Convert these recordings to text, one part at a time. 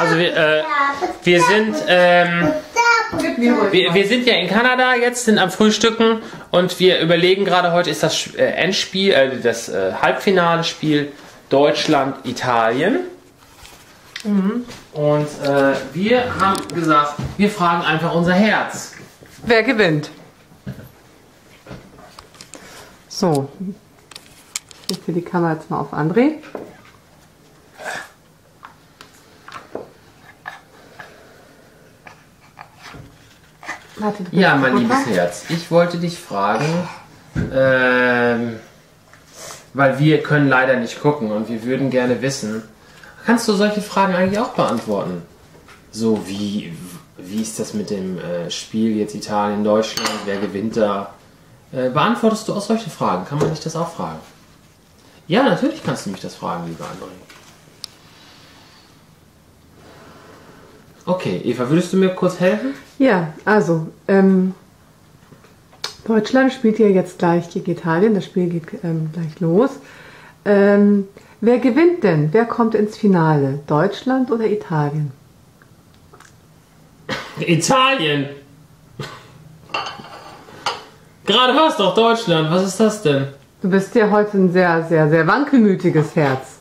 Also wir sind ja in Kanada jetzt, sind am Frühstücken und wir überlegen gerade, heute ist das Endspiel, das Halbfinale-Spiel Deutschland-Italien. Mhm. Und wir haben gesagt, wir fragen einfach unser Herz. Wer gewinnt? So, ich richte die Kamera jetzt mal auf André. Warte, ja, mein liebes Herz, ich wollte dich fragen, weil wir können leider nicht gucken und wir würden gerne wissen, kannst du solche Fragen eigentlich auch beantworten? So wie ist das mit dem Spiel jetzt Italien, Deutschland, wer gewinnt da? Beantwortest du auch solche Fragen? Kann man dich das auch fragen? Ja, natürlich kannst du mich das fragen, lieber André. Okay, Eva, würdest du mir kurz helfen? Ja, also, Deutschland spielt ja jetzt gleich gegen Italien, das Spiel geht gleich los. Wer gewinnt denn? Wer kommt ins Finale? Deutschland oder Italien? Italien! Gerade war es doch Deutschland, was ist das denn? Du bist ja heute ein sehr, sehr, sehr wankelmütiges Herz.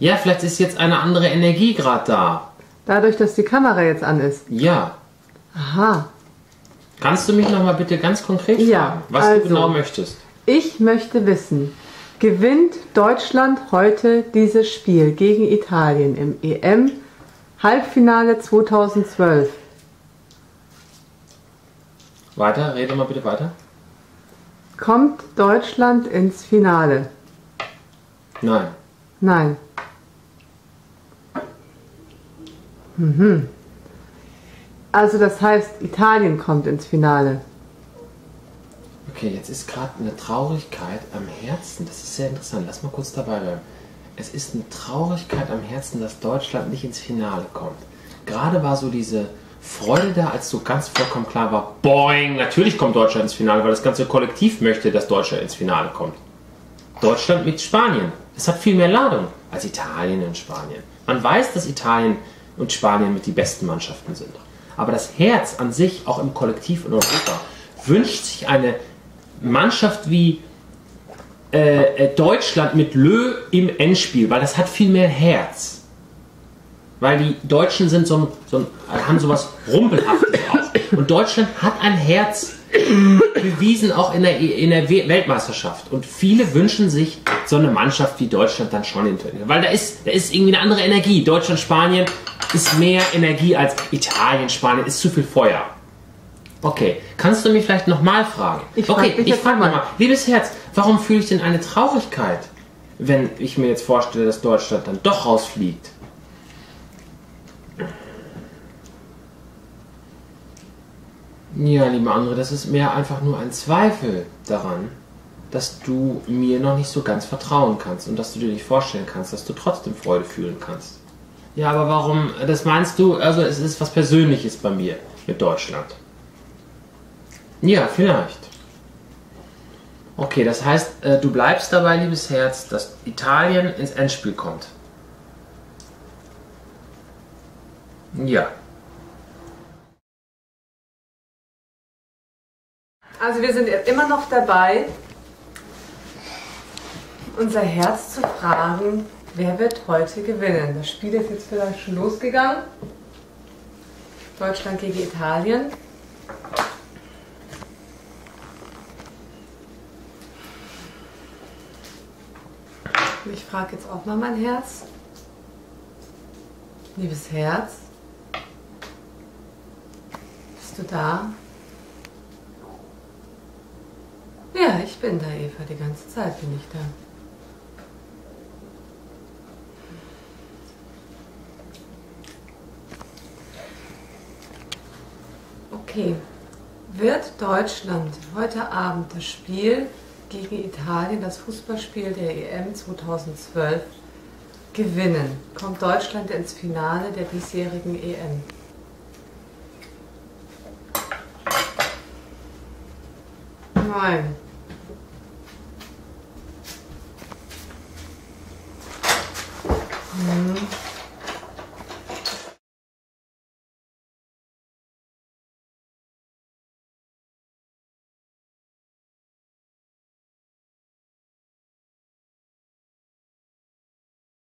Ja, vielleicht ist jetzt eine andere Energie gerade da. Dadurch, dass die Kamera jetzt an ist? Ja. Aha. Kannst du mich nochmal bitte ganz konkret fragen, ja, was also, du genau möchtest? Ich möchte wissen, gewinnt Deutschland heute dieses Spiel gegen Italien im EM-Halbfinale 2012? Weiter, rede mal bitte weiter. Kommt Deutschland ins Finale? Nein. Nein. Mhm. Also das heißt, Italien kommt ins Finale. Okay, jetzt ist gerade eine Traurigkeit am Herzen. Das ist sehr interessant. Lass mal kurz dabei bleiben. Es ist eine Traurigkeit am Herzen, dass Deutschland nicht ins Finale kommt. Gerade war so diese Freude da, als so ganz vollkommen klar war, boing, natürlich kommt Deutschland ins Finale, weil das ganze Kollektiv möchte, dass Deutschland ins Finale kommt. Deutschland mit Spanien. Das hat viel mehr Ladung als Italien und Spanien. Man weiß, dass Italien und Spanien mit die besten Mannschaften sind. Aber das Herz an sich, auch im Kollektiv in Europa, wünscht sich eine Mannschaft wie Deutschland mit Löw im Endspiel, weil das hat viel mehr Herz. Weil die Deutschen sind haben sowas Rumpelhaftes auch. Und Deutschland hat ein Herz bewiesen, auch in der Weltmeisterschaft. Und viele wünschen sich so eine Mannschaft wie Deutschland dann schon hinterher. Weil da ist irgendwie eine andere Energie. Deutschland, Spanien ist mehr Energie als Italien, Spanien ist zu viel Feuer. Okay, kannst du mich vielleicht nochmal fragen? Ich frage mal, liebes Herz, warum fühle ich denn eine Traurigkeit, wenn ich mir jetzt vorstelle, dass Deutschland dann doch rausfliegt? Ja, liebe André, das ist mehr einfach nur ein Zweifel daran, dass du mir noch nicht so ganz vertrauen kannst und dass du dir nicht vorstellen kannst, dass du trotzdem Freude fühlen kannst. Ja, aber warum, das meinst du, also es ist was Persönliches bei mir mit Deutschland. Ja, vielleicht. Okay, das heißt, du bleibst dabei, liebes Herz, dass Italien ins Endspiel kommt. Ja. Also wir sind jetzt immer noch dabei, unser Herz zu fragen, wer wird heute gewinnen? Das Spiel ist jetzt vielleicht schon losgegangen. Deutschland gegen Italien. Und ich frage jetzt auch mal mein Herz. Liebes Herz, bist du da? Ja, ich bin da, Eva. Die ganze Zeit bin ich da. Okay, wird Deutschland heute Abend das Spiel gegen Italien, das Fußballspiel der EM 2012, gewinnen? Kommt Deutschland ins Finale der diesjährigen EM? Nein. Hm.